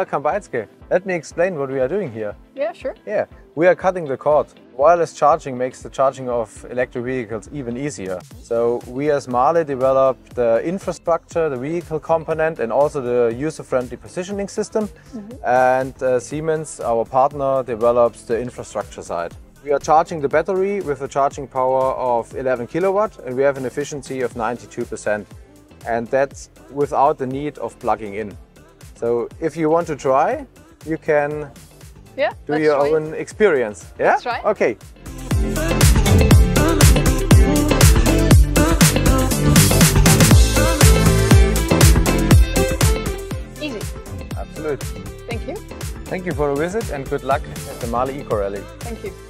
Welcome, Beitske. Let me explain what we are doing here. Yeah, sure. Yeah, we are cutting the cord. Wireless charging makes the charging of electric vehicles even easier. So we as MAHLE developed the infrastructure, the vehicle component, and also the user-friendly positioning system. And Siemens, our partner, develops the infrastructure side. We are charging the battery with a charging power of 11 kilowatt, and we have an efficiency of 92%. And that's without the need of plugging in. So if you want to try, you can do your own experience. Yeah? That's right. Okay. Easy. Absolutely. Thank you. Thank you for a visit and good luck at the MAHLE Eco Rally. Thank you.